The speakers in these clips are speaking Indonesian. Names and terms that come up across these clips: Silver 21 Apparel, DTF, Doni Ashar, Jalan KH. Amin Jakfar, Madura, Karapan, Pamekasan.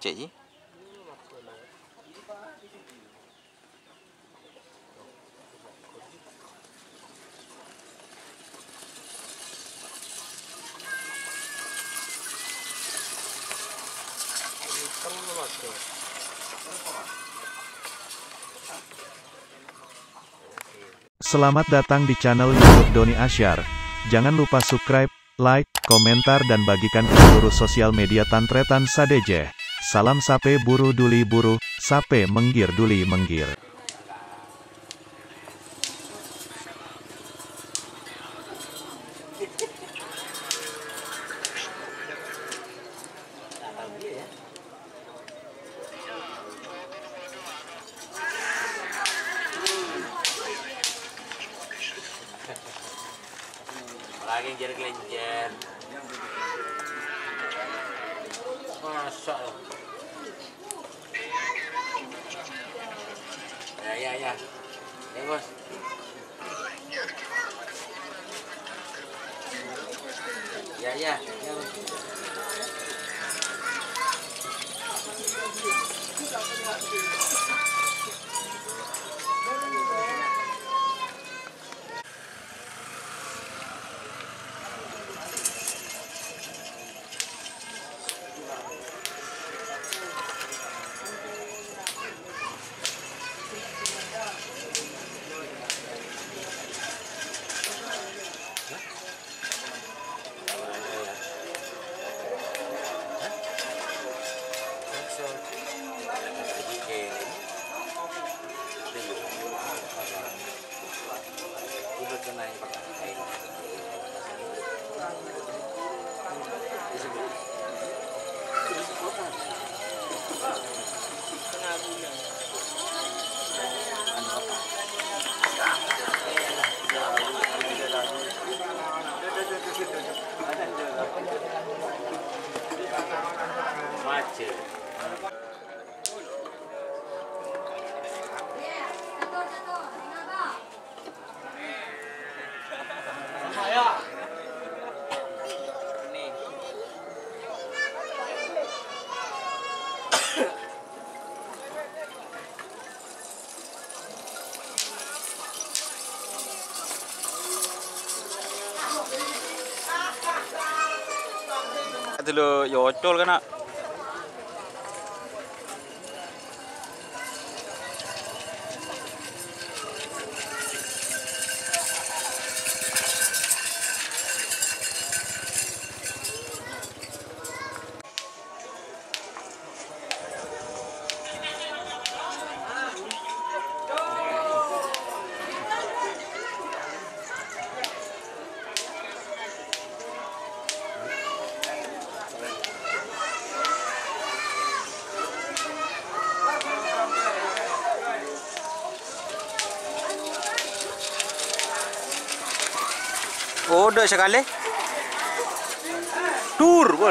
Cik Ji. Selamat datang di channel YouTube Doni Ashar. Jangan lupa subscribe, like, komentar dan bagikan ke seluruh sosial media tantretan sadejeh. Salam sape buru duli buru, sape menggir duli menggir. Lagi jadi kelenjer. Masak. Ya. Bos. Ya. Dulu yocol kena udah sekali tur pun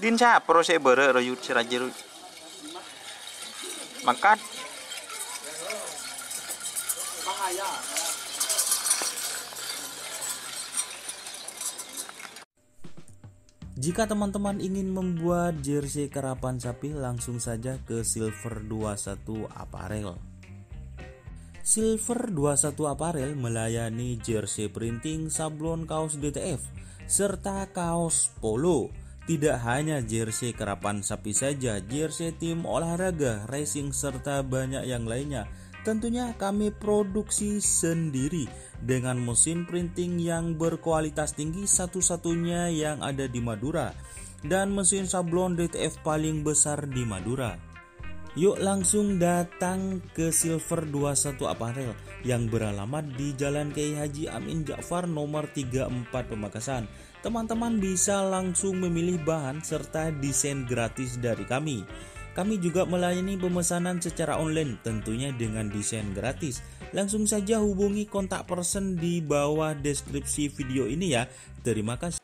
Din sa proses bere royut sirajiru makat Jika teman-teman ingin membuat jersey karapan sapi, langsung saja ke Silver 21 Apparel. Silver 21 Apparel melayani jersey printing, sablon kaos DTF, serta kaos polo. Tidak hanya jersey karapan sapi saja, jersey tim olahraga, racing, serta banyak yang lainnya. Tentunya kami produksi sendiri dengan mesin printing yang berkualitas tinggi satu-satunya yang ada di Madura dan mesin sablon DTF paling besar di Madura. Yuk langsung datang ke Silver 21 Apparel yang beralamat di Jalan KH. Amin Jakfar nomor 34 Pamekasan. Teman-teman bisa langsung memilih bahan serta desain gratis dari kami. Kami juga melayani pemesanan secara online, tentunya dengan desain gratis. Langsung saja hubungi kontak person di bawah deskripsi video ini ya. Terima kasih.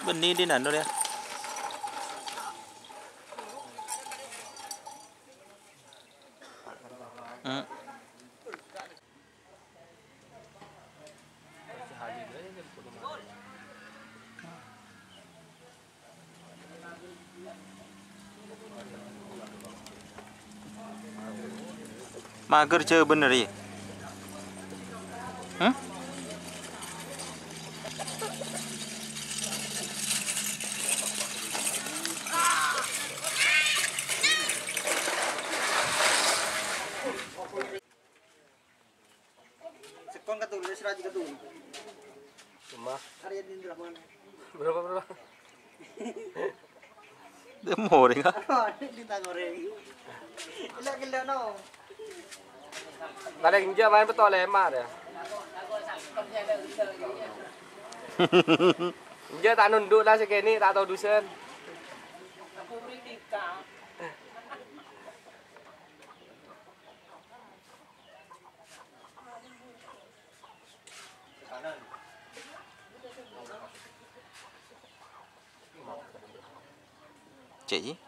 Benih di Nando ya. Mager je bener ya. Berapa? Demoreng ah. Main betul lemah dia. Dia tak nunduk lah sekini, tak tahu dusun. Cik